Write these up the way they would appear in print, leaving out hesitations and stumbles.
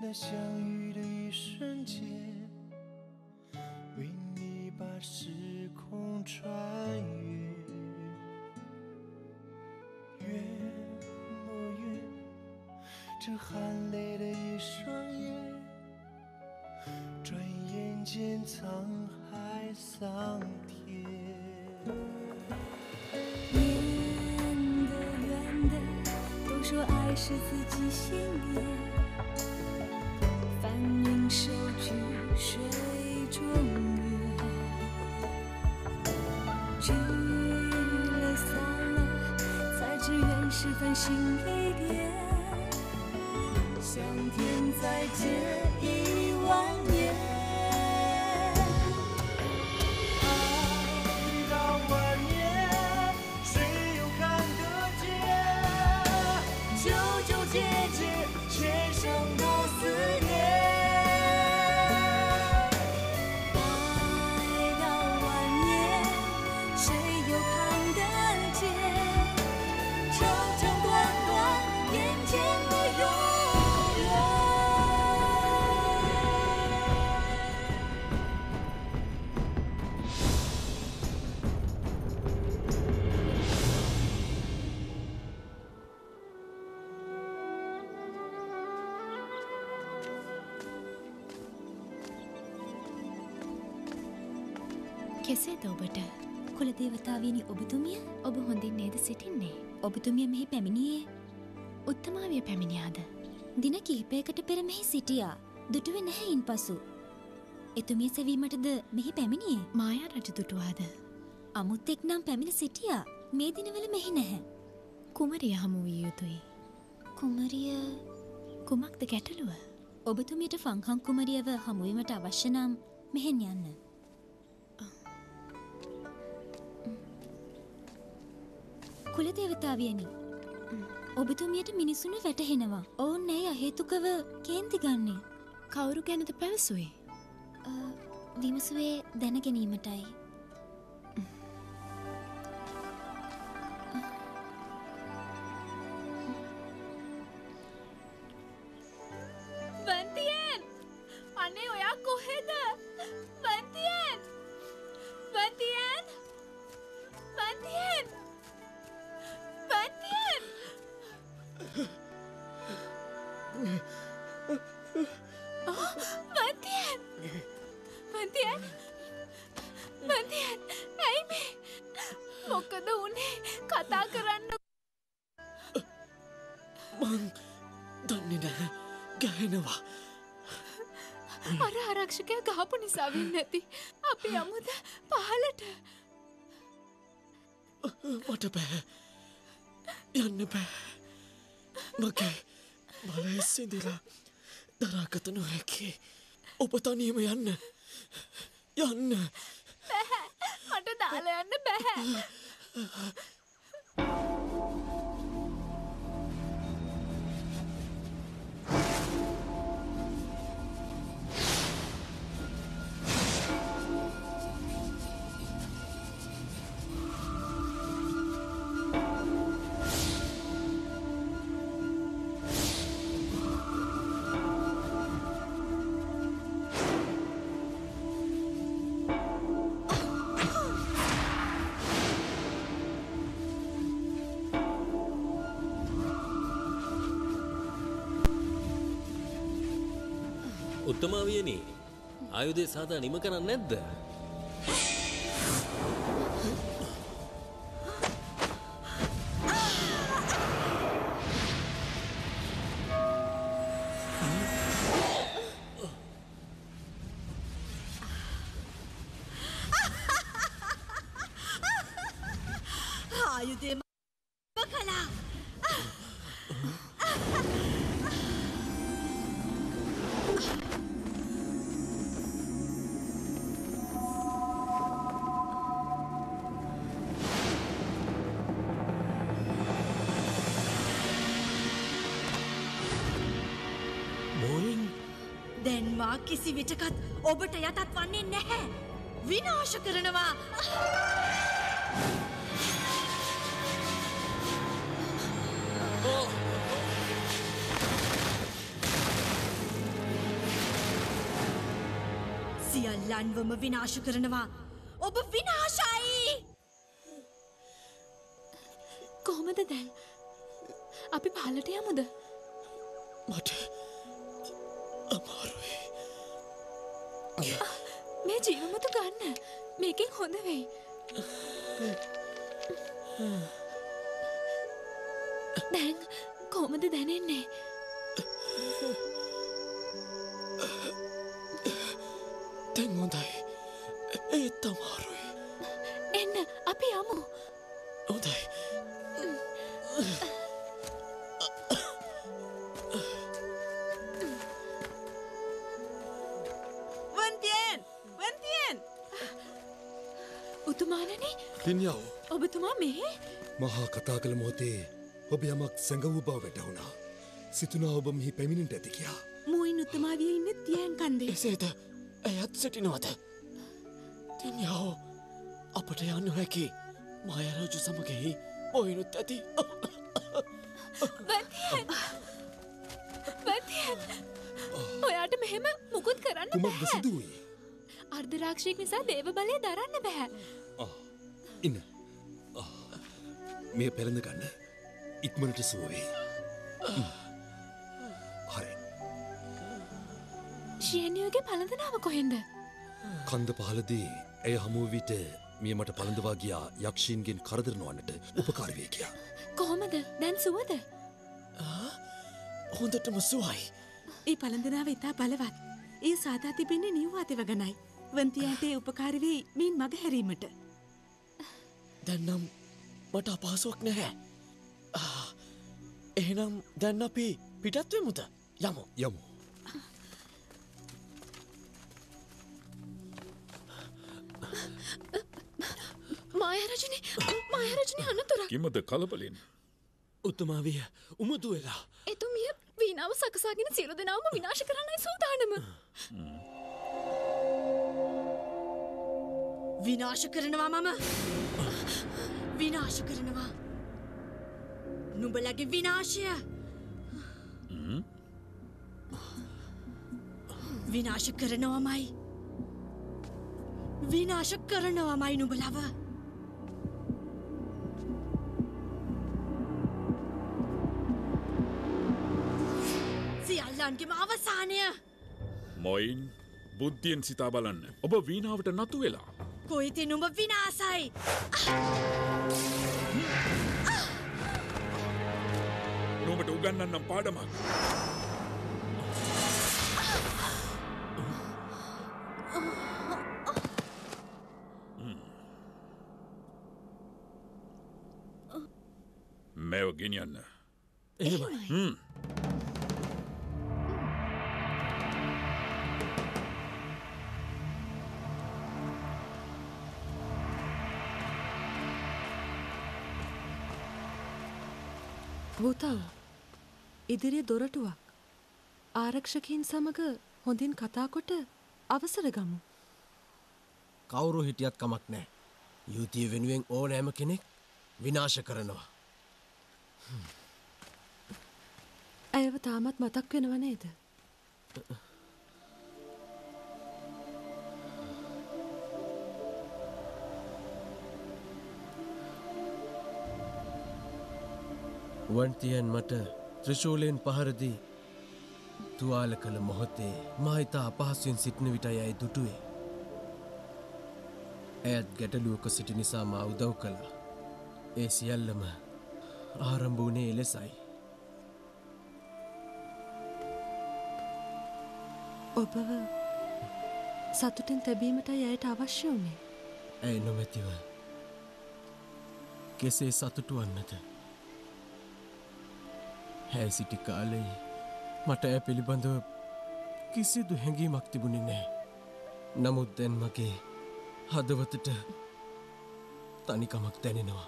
那相遇的一瞬间，为你把时空穿越。越抹越这含泪的一双眼，转眼间沧海桑田。远的远的，都说爱是自己信念。 翻云收去水中月，聚了散了，才知缘是繁星一点，向天再借1万年。爱到晚年，谁又看得见？纠纠结结，全生都思念。 කෙසේද ඔබට කුල දේවතාවියනි ඔබතුමිය ඔබ හොඳින් නේද සිටින්නේ ඔබතුමිය මෙහි පැමිණියේ උත්තමාවිය පැමිණියාද දින කිහිපයකට පෙර මෙහි සිටියා දුටුවේ නැහැයින් පසු එතුමිය සෙවීමටද මෙහි පැමිණියේ මායා රජ දුටුවාද අමුත් එක් නම් පැමිණ සිටියා මේ දිනවල මෙහි නැහැ කුමරිය හමු විය යුතුයි කුමරිය කුමක්ද ගැටලුව ඔබතුමියට ෆංහං කුමරියව හමු වීමට අවශ්‍ය නම් මෙහෙන් යන්න කුලදේවතාවියනි ඔබතුමියට මිනිසුන් වැටහෙනවා ඔවුන් නැයි අහේතුකව කේන්ති ගන්නේ කවුරු ගැනද පැවසුවේ විමසුවේ දැන ගැනීමටයි වන්තියන් අනේ ඔයා කොහෙද වන්තියන් වන්තියන් වන්තියන් Bantian, ඇයි මේ? මොකද උනේ? කතා කරන්න මං දන්නේ නැහැ. ගහනවා. අර ආරක්ෂකයා ගහපු නිසා වෙන්නේ නැති. අපි යමුද පහලට? මට බෑ. යන්න බෑ. මගේ බලයේ සිඳිලා දරාගත නොහැකි. ඔබ තනියම යන්න. යන්න. බෑ. මට දාලා යන්න බෑ. උත්තමාවියනි ආයුධය සාදා නිම කරන්නේ නැද්ද? ආයුධය බකලා දැන්වා කිසි විටකත් ඔබට යටත් වන්නේ නැහැ විනාශ කරනවා අල්ලන්වම විනාශ කරනවා. ඔබ විනාශයි. කොහොමද දැන්? අපි පහළට යමුද? මට අමාරුයි. මේ ජීවමත ගන්න. මේකෙන් හොඳ වෙයි. දැන් කොහොමද දැනෙන්නේ? දැන් හොඳයි. ඒත් අමාරුයි. එන්න අපි යමු. හොඳයි. උතුමානනි පින්යව ඔබතුමා මෙහි මහා කතා කළ මොහොතේ ඔබ යමක් සංගවූ බව වැටහුණා. සිතුණා ඔබ මෙහි පැමිණෙන්නට ඇති කියා. මුයින් උතුමා විය ඉන්නේ තියන් කන්දේ. එසේද? ඇයත් සිටිනවද? පින්යව අපට යන්න හැකි. මාය රජු සමග මුයින්ුත් ඇති. බන්තියන් ඔයාට මෙහෙම මුකුත් කරන්න බෑ. කුමක්ද සිදු වුනේ? අර්ධරාක්ෂියෙක් නිසා දේව බලය දරන්න බෑ. ඉන්න මේ පෙරඳ ගන්න ඉක්මනට සුව වෙයි. හරි. ශියනියගේ පළඳනාව කොහෙන්ද? කන්ද පහලදී ඇය හමු විට මිය මට පළඳවා ගියා යක්ෂීන්ගෙන් කරදර නොවන්නට උපකාර වේ කියා. කොහොමද දැන් සුවද? හොඳටම සුවයි. ඒ පළඳනාව ඉතා බලවත්. ඒ සාදා තිබෙන්නේ නියුව අතව ගණයි. වන්තියට ඒ උපකාර වේ මින් මග හැරීමට. දැන්නම් මට අපහසුවක් නැහැ. එහෙනම් දැන් අපි පිටත් වෙමුද? යමු. යමු. මායරජුනි, මායරජුනි අනතුරක්. කිමද කලබලින්? උතුමා විය උමතු වෙලා. එතුමිය වීණාව සකසාගෙන සියලු දෙනාම විනාශ කරන්නයි සූදානම. විනාශ කරනවා මම. විනාශ කරනවා. නුඹලගේ විනාශය. විනාශ කරනවාමයි. විනාශ කරනවාමයි නුඹලව. සියල්ලන්ගේම අවසානය. මොයින් බුද්ධියෙන් සිතා බලන්න. ඔබ වීණාවට නතු වෙලා. කොයිති නුඹ විනාසයි. නුඹට උගන්වන්නම් පාඩමක්. මේව ගෙනියන්න. එහෙමයි. භූතාව ඉදිරිය දොරටුවක්. ආරක්ෂකයන් සමග හොඳින් කතා කොට අවසර ගමු. කවුරු හිටියත් කමක් නැහැ. යුතිය වෙනුවෙන් ඕනෑම කෙනෙක් විනාශ කරනවා. ඇයව තාමත් මතක් වෙනව නේද? වන්තියන් මට ත්‍රිශූලයෙන් පහරදී තුවාල කළ මොහොතේ මා ඉතා අපහසුවෙන් සිටින විටයි ඇය දුටුවේ. ඇයත් ගැටලුවක සිටි නිසා මා උදව් කළා. ඒ සියල්ලම ආරම්භ වුණේ එලෙසයි. ඔබව සතුටින් තැබීමටයි ඇයට අවශ්‍ය වුණේ. ඇය නොමැතිව කෙසේ සතුටු වන්නද? ඇය සිටි කාලයේ මට ඇය පිළිබඳව කිසිදු හැඟීමක් තිබුණේ නැහැ. නමුත් දැන් මගේ හදවතට තනිකමක් දැනෙනවා.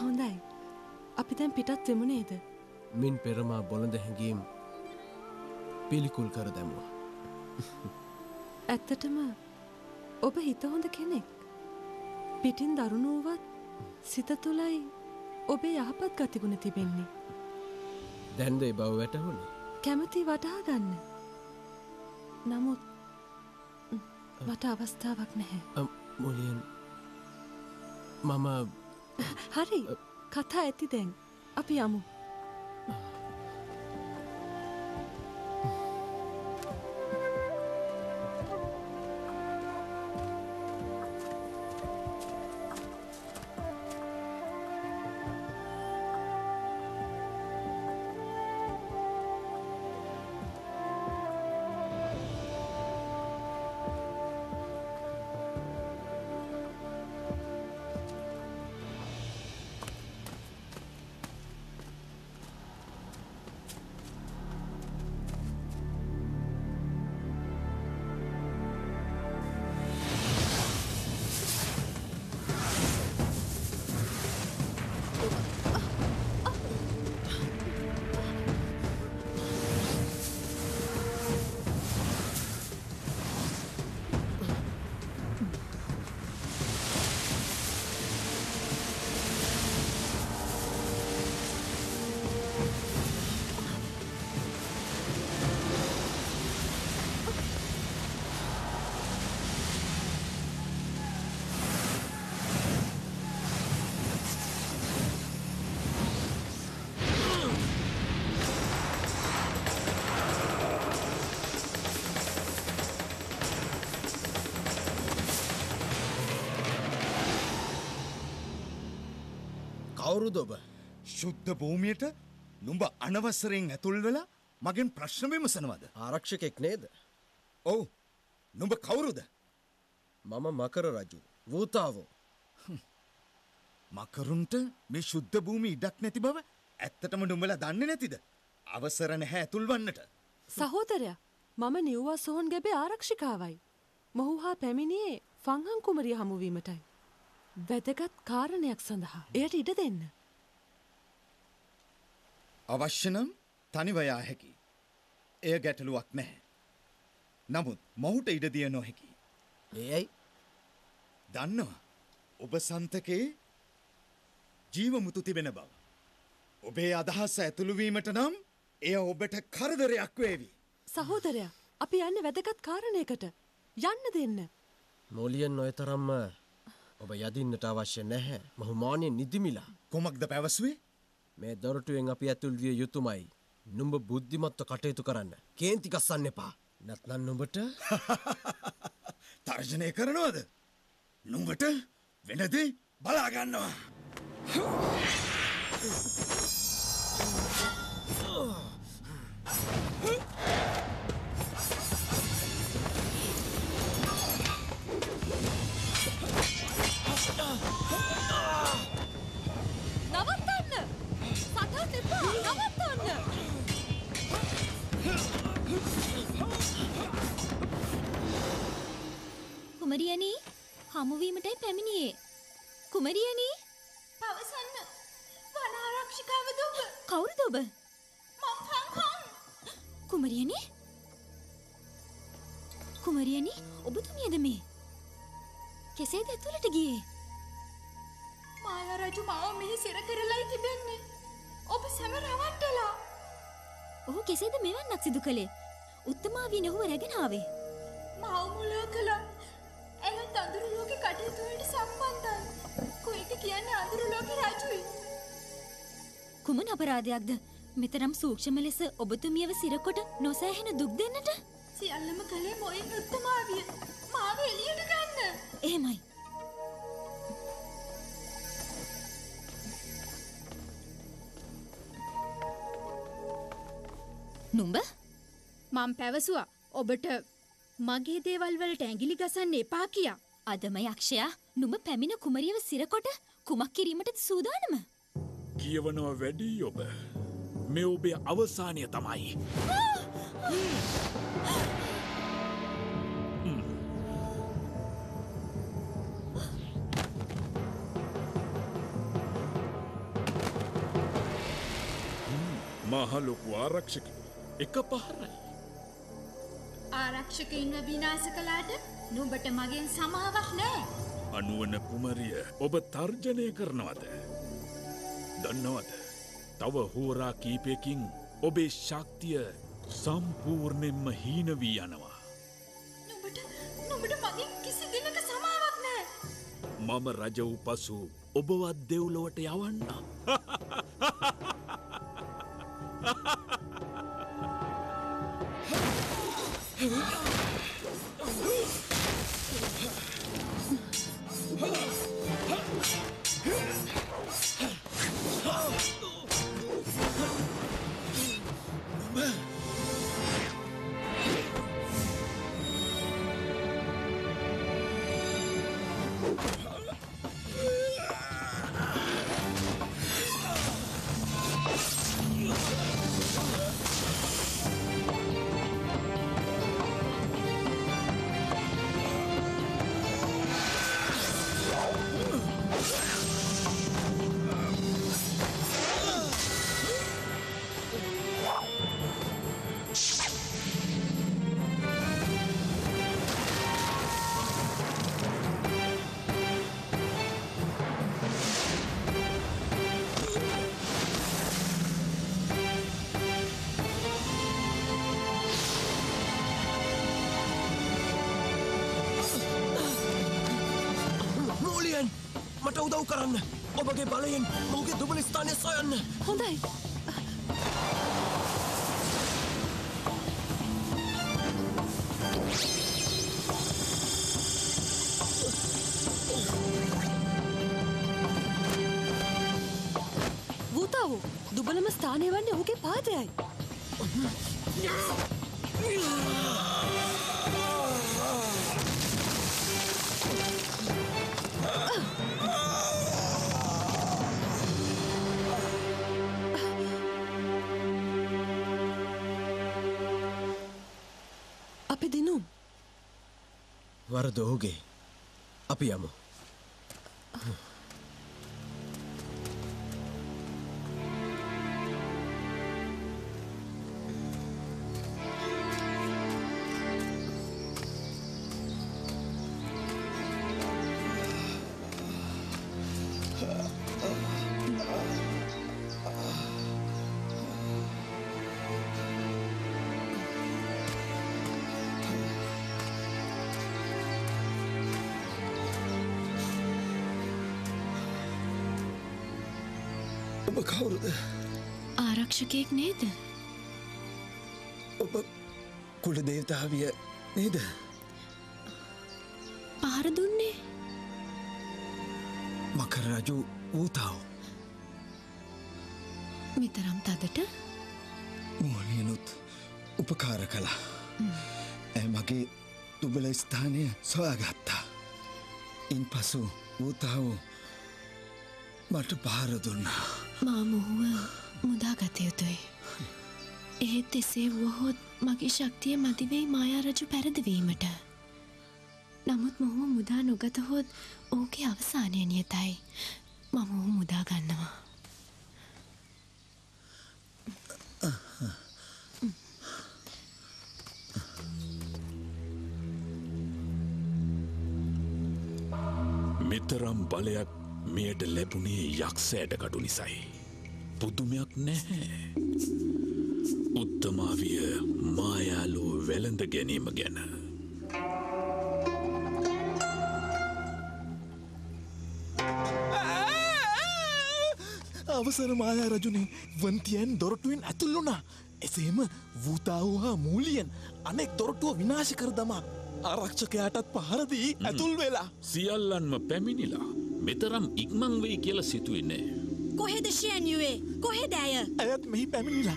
හොඳයි. අපි දැන් පිටත් වෙමු නේද? මින් පෙර මා බොළඳ හැඟීම් පිළිකුල් කර දැමුවා. ඇත්තටම ඔබ හිත හොඳ කෙනෙක්. පිටින් දරුණු වූවත් සිත තුළයි ඔබේ යහපත් ගතිගුණ තිබෙන්නේ. දැන්ද ඒ බව වැටහුණේ? කැමති වටහා ගන්න. නමුත් මට අවස්ථාවක් නැහැ. මුලින් මම හරි කතා ඇති දැන්. අපි යමු. ශුද්ධ භූමියට නුඹ අනවසරයෙන් ඇතුල් වෙලා මගෙන් ප්‍රශ්න විමසනවද? ආරක්ෂකෙක් නේද? ඔව්. නුඹ කවුරුද? මම මකර රජු වූතාවෝ. මකරුන්ට මේ ශුද්ධ භූමිය ඉඩක් නැති බව ඇත්තටම නුඹලා දන්නේ නැතිද? අවසර නැහැ ඇතුල් වන්නට. සහෝදරයා, මම නිව්වා සෝන් ගැබේ ආරක්ෂිකාවයි. මොහු හා පැමිණියේ ෆංහන් කුමරිය හමුවීමටයි. වැදගත් කාරණයක් සඳහා එයට ඉඩ දෙන්න. අවශ්‍ය නම් තනිව යා හැකි. එය ගැටලුවක් නැහැ. නමුත් මොහුට ඉඩ දිය නොහැකි. එයයි දන්නවා ඔබ සන්තකේ ජීවමුතු තිබෙන බව. ඔබේ අදහස ඇතුළු වීමට නම් එය ඔබට කරදරයක් වේවි. සහෝදරයා, අපි යන්නේ වැදගත් කාරණයකට. යන්න දෙන්න. මොලියන් ඔය තරම්ම ඔබ යදින්නට අවශ්‍ය නැහැ. මහු මානෙන් නිදිමිලා. කොමක්ද පැවසුවේ? මේ දොරටුවෙන් අපි ඇතුල් විය යුතුමයි. නුඹ බුද්ධිමත්ව කටයුතු කරන්න. කේන්ති ගස්සන්න එපා. නැත්නම් නුඹට තර්ජනය කරනවද? නුඹට වෙනදී බලා ගන්නවා. නවත්තන්න! සටන් එපා! නවත්තන්න! කුමරියනි, හමුවීමටයි පැමිණියේ. කුමරියනි! පවසන්න! වන ආරක්ෂිකාවද ඔබ? කවුරුද ඔබ? මං ෆංහන්! කුමරියනි! කුමරියනි, ඔබතුමියද මේ? කෙසේද ඇතුළට ගියේ? මායාරජු මාව මෙහි සිර කරලායි තිබෙන්නේ. ඔබ සැම රවට්ටලා. ඔහු කෙසේද මෙවන්නක් සිදු කළේ? උත්තමාවියන් ඔහුව රැගෙන ආවේ. මාව මුලා කළා. ඇය අඳුරු ලෝකේ කටයුතු වලට සම්බන්ධයි. කොයිද කියන්නේ අඳුරු ලෝකේ රජුයි. කුමන අපරාධයක්ද මෙතරම් සූක්ෂම ලෙස ඔබතුමියව සිරකොට නොසෑහෙන දුක් දෙන්නට? සියල්ලම කළේ මොයින් උත්තමාවිය. මාව එළියට ගන්න. එහෙමයි. නුඹ? මම පැවසුවා ඔබට මගේ දේවල් වලට ඇඟිලි ගසන්න එපා කියා. අදම යක්ෂයා නුඹ පැමිණ කුමරියව සිරකොට කුමක් කිරීමටද සූදානම? කියවනවා වැඩි ඔබ. මේ ඔබේ අවසානය තමයි. මහ ලොකු ආරක්ෂක එක පහරයි. ආරක්ෂකයින්ව විනාශ කළාට නුඹට මගෙන් සමාවක් නැහැ. අනුවන කුමරිය ඔබ තර්ජනය කරනවද? දන්නවද? තව හෝරා කීපයකින් ඔබේ ශක්තිය සම්පූර්ණයෙන්ම හීන වී යනවා. නුඹට මගේ කිසි දිනක සමාවක් නැහැ. මම රජ වූ පසු ඔබවත් දෙව්ලොවට යවන්න. ඔබගේ බලයෙන් ඔහුගේ දුබල ස්ථානය සොයන්න. හොඳයි. වූතාවෝ දුබලම ස්ථානය වන්නේ ඔහුගේ පාදයයි. වරද ඔහුගේ. අපි යමු. ආරක්ෂකයෙක් නේද? ඔබ කුල දේවතාවිය නේද? පහර දුන්නේ මකර රජු වූතාව්. මෙතරම් තදට මුවලියනුත් උපකාර කළා. ඇය මගේ දුබල ස්ථානය සොයාගත්තා. ඉන් පසු වූතාව් මට පහර දුන්නා. මා මොහුව මුදාගත යුතුයි. එහෙත් එසේ වුවහොත් මගේ ශක්තිය මදිවෙයි මායාරජු පැරදවීමට. නමුත් මොහුව මුදා නොගතහොත් ඕකේ අවසානය නියතයි. මම ඔහු මුදා ගන්නවා. මෙතරම් බලයක් මෙයට ලැබුණේ යක්ෂයට කඩු නිසයි. පුදුමයක් නැහැ. උත්තමාවිය මායාලෝ වැළඳ ගැනීම ගැන. අවසර මායා රජුනි, වන්තියන් දොරටුවෙන් ඇතුල් වුණා. එසේම වූතාවෝ හා මූලියන් අනෙක් දොරටුව විනාශ කර දමා ආරක්ෂකයාටත් පහර දී ඇතුල් වෙලා. සියල්ලන්ම පැමිණිලා මෙතරම් ඉක්මන් වෙයි කියලා සිතුවේ නැහැ. කොහෙද ශියන්යුවේ? කොහෙද ඇය? ඇයත් මෙහි පැමිණිලා.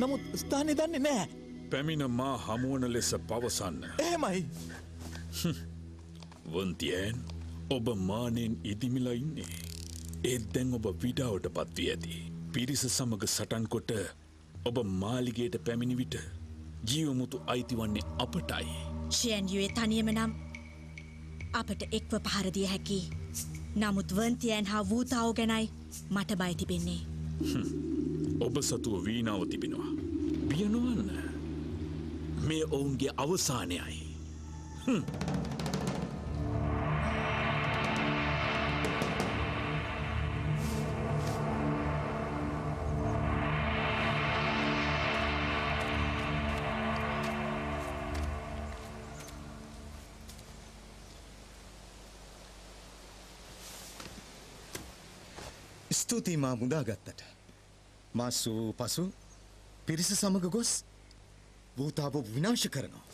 නමුත් ස්ථානය දන්නේ නැහැ. පැමිණ මා හමුවන ලෙස පවසන්න. එහෙමයි. වන්තියන්, ඔබ මානෙන් ඉදිමිලා ඉන්නේ. ඒත් දැන් ඔබ විඩාවට පත්වී ඇති. පිරිස සමග සටන් කොට ඔබ මාලිගයට පැමිණි විට ජීවමුතු අයිතිවන්නේ අපටයි. ශියන්යුවේ තනියම නම් අපට එක්ව පහර දිය හැකි. නමුත් වන්තියන් හා වූතාවෝ ගැනයි මට බය තිබෙන්නේ. ඔබ සතුව වීණාව තිබෙනවා. බිය නොවන්න. මේ ඔවුන්ගේ අවසානයයි. ස්තුතියි මා මුදාගත්තට. මාසු පසු පිරිස සමග ගොස් භූතාව විනාශ කරනවා.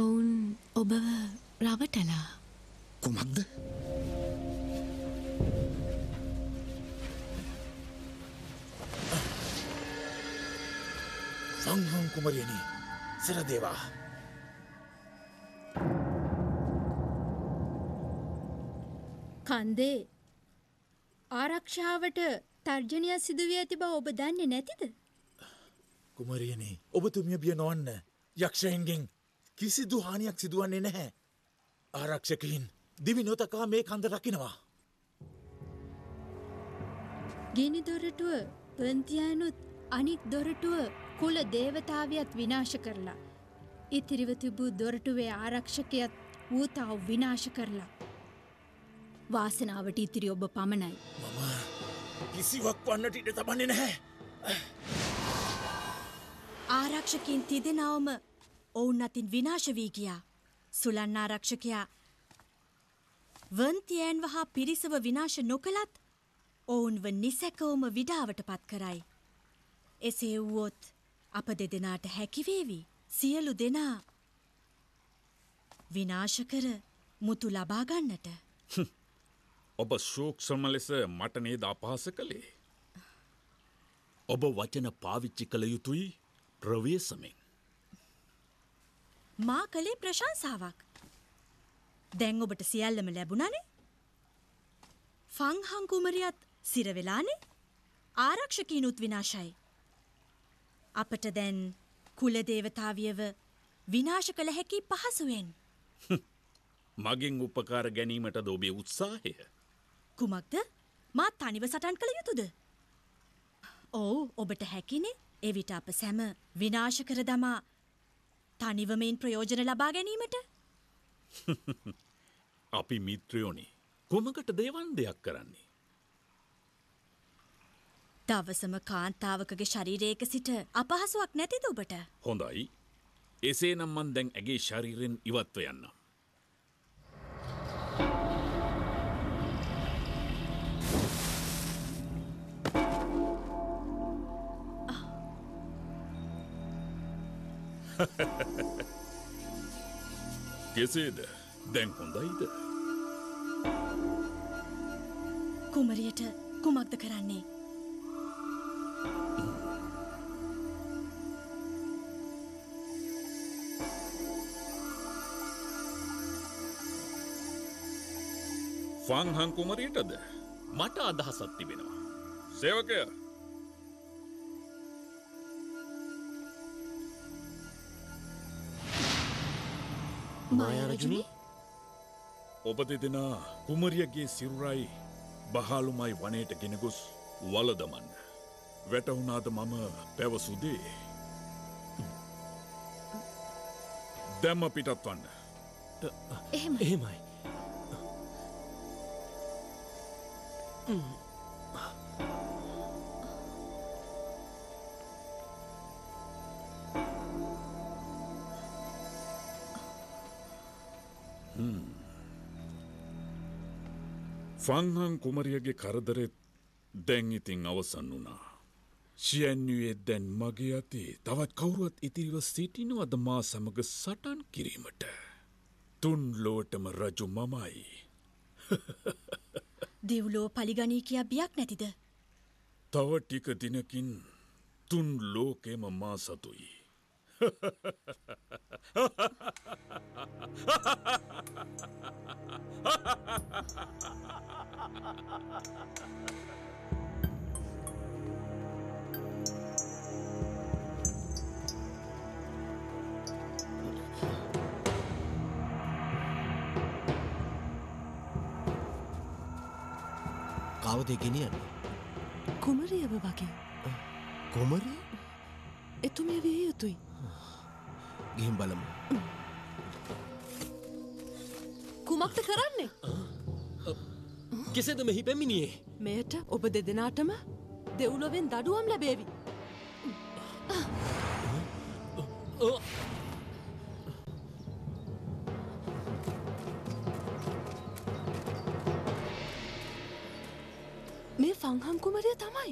ඔවුන් ඔබව රවටලා. කුමක්ද? සංඝම් කුමරියනි සිරදේවා. කන්දේ ආරක්ෂාවට තර්ජනය සිදුවී ඇති බව ඔබ දන්නේ නැතිද? කුමරියනි ඔබතුමිය බිය නොවන්න. යක්ෂයන්ගෙන් කිසිදු හානියක් සිදුවන්නේ නැහැ. ආරක්ෂකයින් දිවි නොතකා මේ කන්ද රකින්නවා. ගිනි දොරටුව පන්තියනුත් අනිත් දොරටුව කුල දේවතාවියත් විනාශ කරලා ඉතිරිව තිබූ දොරටුවේ ආරක්ෂකයත් ඌතාව විනාශ කරලා. වාසනාවට ඉතිරි ඔබ පමණයි. මම කිසිවක් වන්නට ඉඩ තබන්නේ නැහැ. ආරක්ෂකයන් තිදෙනාම ඔවුන් අතින් විනාශ වී ගියා. සුලන් ආරක්ෂකයා වන්තියන් වහා පිරිසව විනාශ නොකලත් ඔවුන්ව නිසැකවම විඩාවටපත් කරයි. එසේ වුවොත් අප දෙදෙනාට හැකි වේවි සියලු දෙනා විනාශ කර මුතු ලබා ගන්නට. ඔබ සූක්ෂම ලෙස මට නේද අපහාස කළේ? ඔබ වචන පාවිච්චි කළ යුතුයි ප්‍රවේශමෙන්. මා කලේ ප්‍රශංසාවක්. දැන් ඔබට සියල්ලම ලැබුණානේ. ෆංහන් කුමරියත් සිර වෙලානේ. ආරක්ෂකීනුත් විනාශයි. අපට දැන් කුල දේවතාවියව විනාශ කළ හැකි පහසුවෙන්. මගෙන් උපකාර ගැනීමට ද ඔබේ උත්සාහය? කුමක්ද? මා තනිව සටන් කළ යුතුද? ඔව් ඔබට හැකිනේ. එවිට අප සැම විනාශ කර දමා තනිවමෙන් ප්‍රයෝජන ලබා ගැනීමට. අපි මිත්‍රයෝනි. කොමකට දේවන්දයක් කරන්නේ? දවසම කාන්තාවකගේ ශරීරයක සිට අපහසුාවක් නැතිද ඔබට? හොඳයි. එසේනම් මන් දැන් ඇගේ ශරීරෙන් ඉවත්ව යන්නම්. කෙසේද දැන් හොඳයිද? කුමරියට කුමක්ද කරන්නේ? ෆංහන් කුමරියටද මට අදහසක් තිබෙනවා. සේවකයා මායාරජුනි, ඔබ දෙදෙනා කුමරියගේ සිරුරයි බහාලුමයි වනයට ගෙන ගොස් වල දමන්න. වැටුණාද මම පැවසුදේ? දැම්ම පිටත් වන්න. එහෙමයි. ෆංහන් කුමරියගේ කරදරෙත් දැන් ඉතින් අවසන් වුණා. ශියන්නුවේ දැන් මගේ අතේ තවත් කවුරුවත් ඉතිරිව සිටිනවද මා සමග සටන් කිරීමට? තුන් ලෝටම රජු මමයි. දෙව්ලෝ පලිගණී කියා බියක් නැතිද? තව ටික දිනකින් තුන් ලෝකෙම මා සතුයි. කවුද ගෙනියන්නේ? කුමරියව වගේ. කුමරිය? එතුමිය විය යුතුයි. ගිහින් බලමු. කුමක්ද කරන්නේ? කෙසේද මෙහි පැමිණියේ? මෙයට ඔබ දෙදෙනාටම දෙව්ලොවෙන් දඩුවම් ලැබේවි. මේ සංහම් කුමරිය තමයි.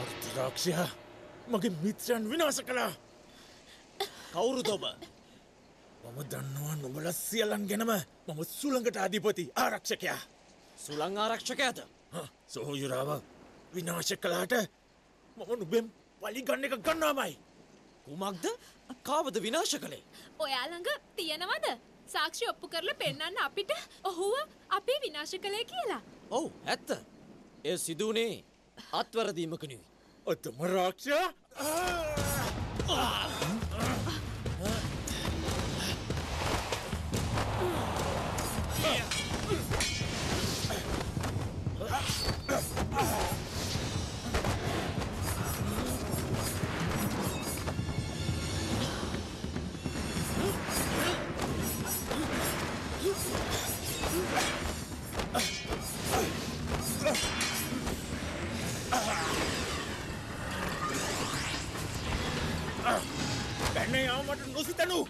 අර්ධරාක්ෂයා මගේ මිත්‍රයන් විනාශ කළා. කවුරුද ඔබ? මම දන්නවා නුඹලා සියලන් ගැනම. මම සුළඟට අධිපති ආරක්ෂකයා. සුළං ආරක්ෂකයාද? සොහොයුරාව විනාශ කළාට මම නුඹෙන් පලිගන්න එක ගන්නවාමයි. කුමක්ද? කාවද විනාශ කළේ? ඔයා ළඟ තියෙනවද? සාක්ෂි ඔප්පු කරලා පෙන්නන්න අපිට ඔහුව අපි විනාශ කළේ කියලා. ඔව් ඇත්ත. ඒ සිදුනේ අත්වරදීමක නෙවෙයි. අතම රාක්ෂයා. Benny, I'm not going to sit down.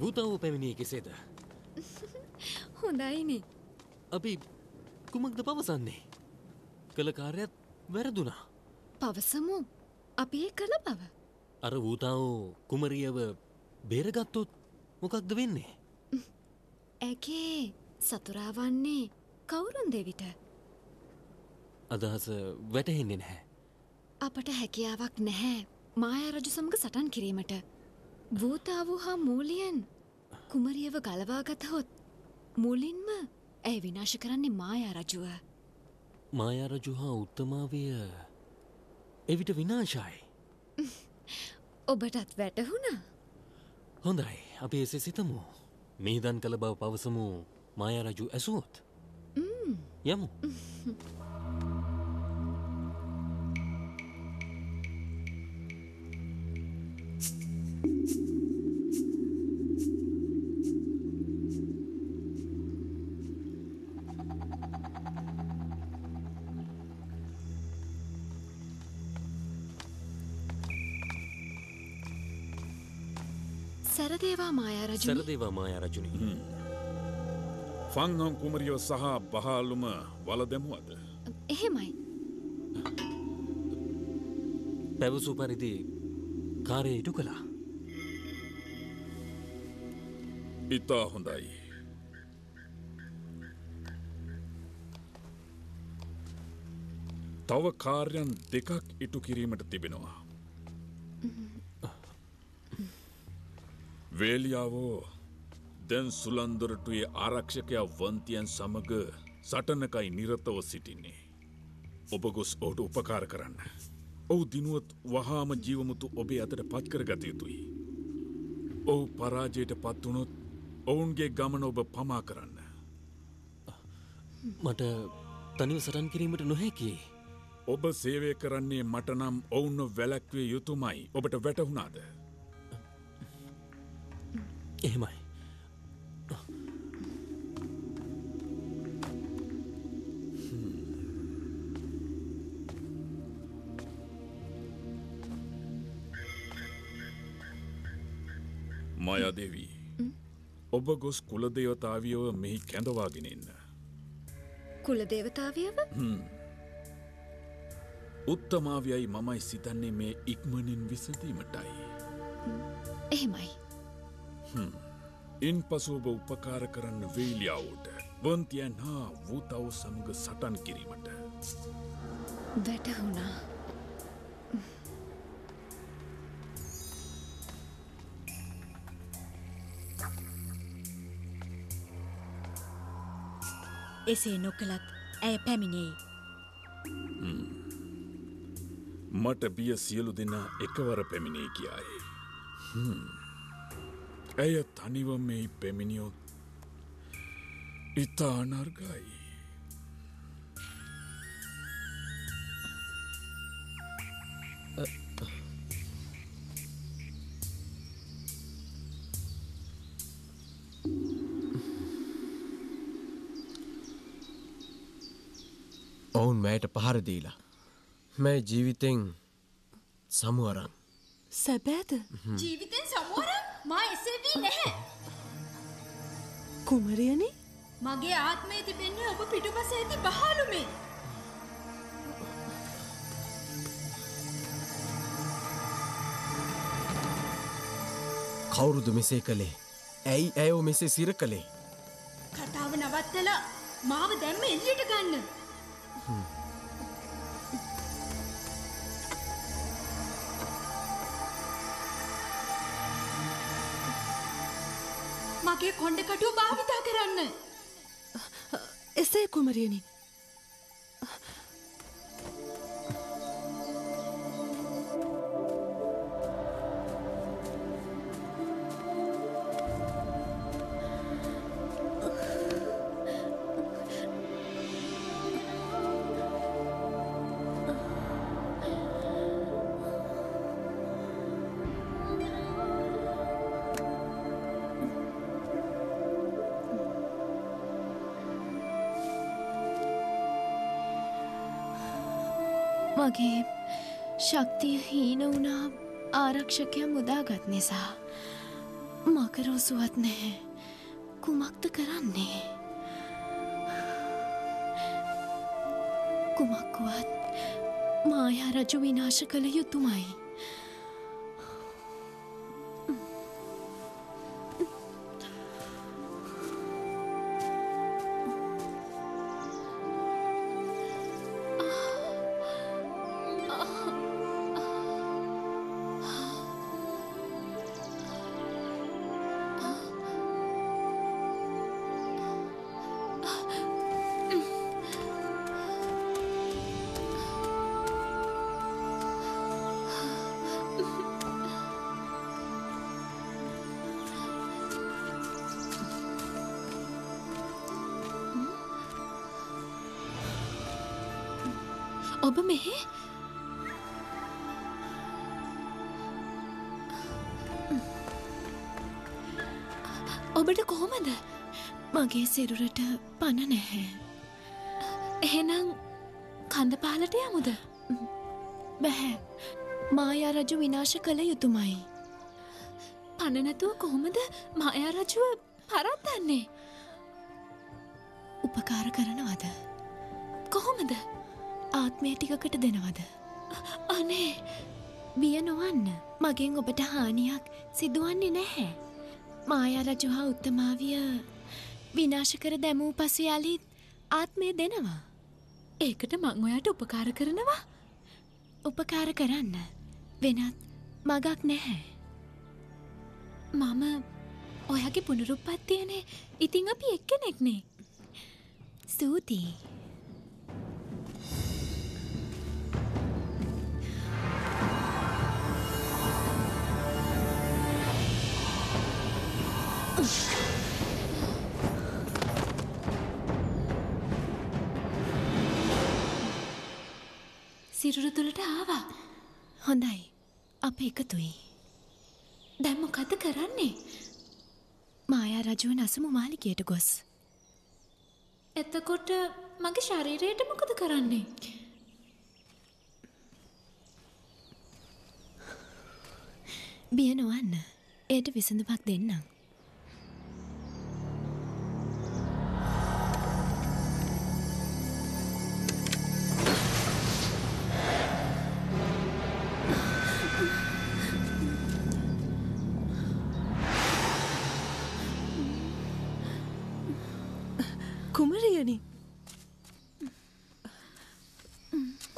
Butao pemini kiseda. Hondai ni. Abi kumakda pavasanne. කළ කාර්යයක් වැරදුනා. පවසමු. අපි ඒ කළ බව. අර වූතාව කුමරියව බේරගත්තොත් මොකක්ද වෙන්නේ? ඒකේ සතුරා වන්නේ කවුරුන් දෙවිට? අදහස වැටහෙන්නේ නැහැ. අපට හැකියාවක් නැහැ මායා රජු සමග සටන් කිරීමට. වූතාව හා මූලියන් කුමරියව ගලවා ගතහොත් මුලින්ම ඇය විනාශ කරන්නේ මායා රජුව. මායා රජු හා උත්තමාවිය එවිට විනාශයි. ඔබටත් වැටහුණා. හොඳයි, අපි එසේ සිතමු. මිහිදන් කළ බව පවසමු මායා රජු ඇසුවොත්. යමු. සරදේවා මායා රජුනි. ෆංහම් කුමරියෝ සහ බහාලුම වල දැමුවද? එහෙමයි. පැවසු පරිදි කාර්යය ඉටු කළා. ඉතා හොඳයි. තව කාර්යන් දෙකක් ඉටු කිරීමට තිබෙනවා. වේලියාවෝ දැන් සුළන්දොරටුවේ ආරක්ෂකයා වන්තියන් සමග සටනකයි නිරතව සිටින්නේ. ඔබ ගොස් ඔහුට උපකාර කරන්න. ඔහු දිනුවත් වහාම ජීවමුතු ඔබේ අතට පත් කරගත යුතුයි. ඔහු පරාජයට පත් වුණොත් ඔවුන්ගේ ගමන ඔබ පමා කරන්න. මට තනිව සටන් කිරීමට නොහැකි. ඔබ සේවය කරන්නේ මට නම් ඔවුන්ව වැළැක්විය යුතුමයි. ඔබට වැටහුණාද? එහෙමයි. මායා දේවී, ඔබ ගොස් කුල දේවතාවියව මෙහි කැඳවාගෙන එන්න. කුල දේවතාවියව? උත්තමාවියයි මමයි සිතන්නේ මේ ඉක්මනින් විසඳීමටයි. එහෙමයි. ඉන් පසුව උපකාර කරන්න වේලියාවට වන්තියන් හා වූතාව සමග සටන් කිරීමට. වැටහුණා. එසේ නොකළත් ඇය පැමිණෙයි. මට බිය සියලු දෙනා එකවර පැමිණේ කියායි. ඇය තනිව මේ පැමිණියොත් ඉතා අනර්ගයි. ඔවුන් මෑට පහර දීලා මෑ ජීවිතෙන් සමුවරන්. සැබෑද? ජීවිතෙන් සමුවරන්? මා එසේ වී නැහැ. කුමරියනි, මගේ ආත්මය තිබෙන්නේ ඔබ පිටුපස ඇති බහලුමේ. කවුරුද මෙසේ කළේ? ඇයි ඇයෝ මෙසේ සිර කළේ? කතාව නවත්තලා මාව දැම්ම එල්ලට ගන්න. මගේ කොණ්ඩ කටුව භාවිතා කරන්න. එසේ කුමරියනි. මගේ ශක්තිය හීන වුණා ආරක්ෂකයා මුදාගත් නිසා. මකරෝසුවත් නැහැ. කුමක්ද කරන්නේ? කුමක්වත් මායා රජු විනාශ කළ යුතුමයි. ඔබ මෙහි? ඔබට කොහොමද? මගේ සිරුරට පණ නැහැ. එහෙනම් කඳපාලට යමුද? බැහැ. මායා රජු විනාශ කළ යුතුමයි. පණ නැතුව කොහොමද මායා රජුව පරද්දන්නේ? උපකාර කරනවද? කොහොමද? ආත්මය ටිකකට දෙනවද? අනේ, බිය නොවන්න. මගෙන් ඔබට හානියක් සිදුවන්නේ නැහැ. මායා රජු හා උත්තමාවිය විනාශ කර දැමූ පසු යලිත් ආත්මය දෙනවා. ඒකට මං ඔයාට උපකාර කරනවා. උපකාර කරන්න වෙනත් මගක් නැහැ. මම ඔයාගේ පුනරුත්පත්තියනේ. ඉතින් අපි එක්කෙනෙක්නේ. ස්තුතියි. සිරුර තුළට ආවා. හොඳයි, අප එකතුයි. දැන් මොකද කරන්නේ? මායා රජුව නසමු මාලිගයට ගොස්. එතකොට මගේ ශරීරයට මොකද කරන්නේ? බිය නොවන්න. එයට විසඳුමක් දෙන්නම්.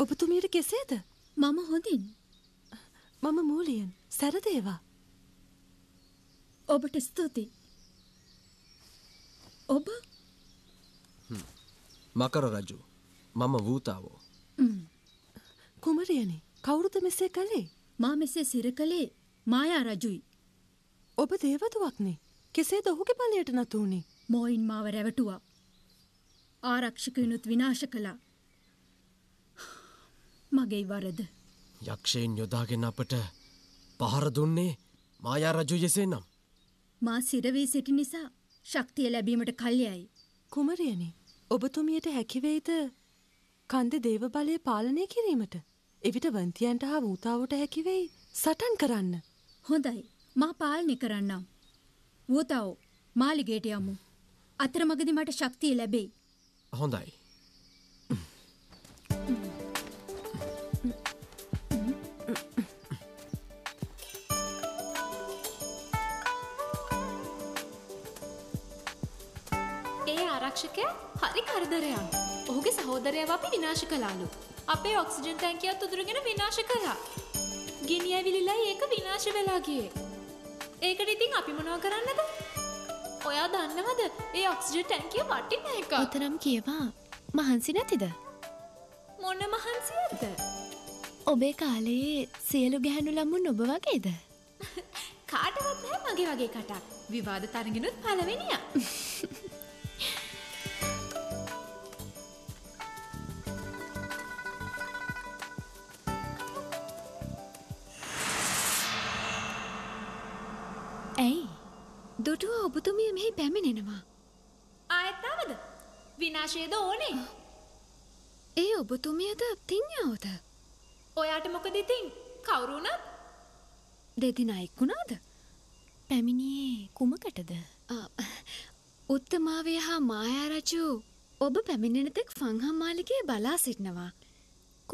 ඔබතුමීට කෙසේද? මම හොඳින්. මම මූලියෙන්. සැරදේවා. ඔබට ස්තුති. ඔබ? මකර රජු. මම වූතාවෝ. කුමරියනි, කවුරුද මෙසේ කළේ? මා මෙසේ සිර කළේ මායා රජුයි. ඔබ දේවදුවක්නේ. කෙසේද ඔහුගේ බලයට නතු වුනේ? මෝයින් මාව රැවටුවා. ආරක්ෂකයිනුත් විනාශ කළා. මගේ වරද. යක්ෂයන් යොදාගෙන අපට පහර දුන්නේ මායා රජු යෙසේනම්. මා සිර වී සිටි නිසා ශක්තිය ලැබීමට කල්යයි. කුමරියනි, ඔබතුමියට හැකි වේද කන්ද දේව බලය පාලනය කිරීමට? එවිට වන්තියන්ට හා වූතාවට හැකි වෙයි සටන් කරන්න. හොඳයි, මා පාලනය කරන්නම්. වූතාවෝ, මාලිගයට යමු. අතරමඟදී මට ශක්තිය ලැබෙයි. හොඳයි. ඒ ආරක්ෂකයා හරි කරදරයක්. ඔහුගේ සහෝදරයව අපි විනාශ කළාලු. අපේ ඔක්සිජන් ටැංකියත් උදුරගෙන විනාශ කළා. ගිනි ඇවිලිලා ඒක විනාශ වෙලා ගියේ. ඒකට ඉතින් අපි මොනව කරන්නද? ඔයා දන්නවද? ඒ ඔක්සිජන් ටැංකිය වටින එක. උතරම් කියවා. මහන්සි නැතිද? මොන මහන්සියක්ද? ඔබේ කාලේ සියලු ගැහණු ළමුන් ඔබ වගේද? කාටවත් නැහැ මගේ වගේ කටක්. විවාද තරඟිනුත් පළවෙනියා. දුටුවා ඔබතුමිය මෙහි පැමිණෙනවා. ආයෙත් ආවද? විනාශයද ඕනේ? ඒ ඔබතුමියද තිඤ්ඤාවද? ඔයාට මොකද ඉතින්? කවුරු වුණත්? දෙදිනා එක්ුණාද? පැමිණියේ කුමකටද? උත්තමාවේ හා මායා රජු ඔබ පැමිණෙන තෙක් ෆංහම් මාලිගයේ බලා සිටිනවා.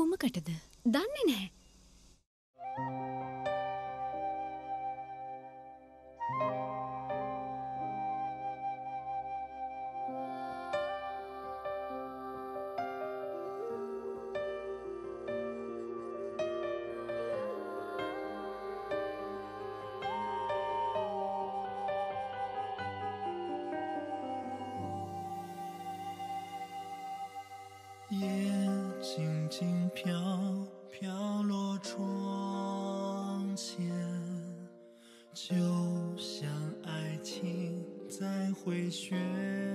කුමකටද? දන්නේ නැහැ.雪。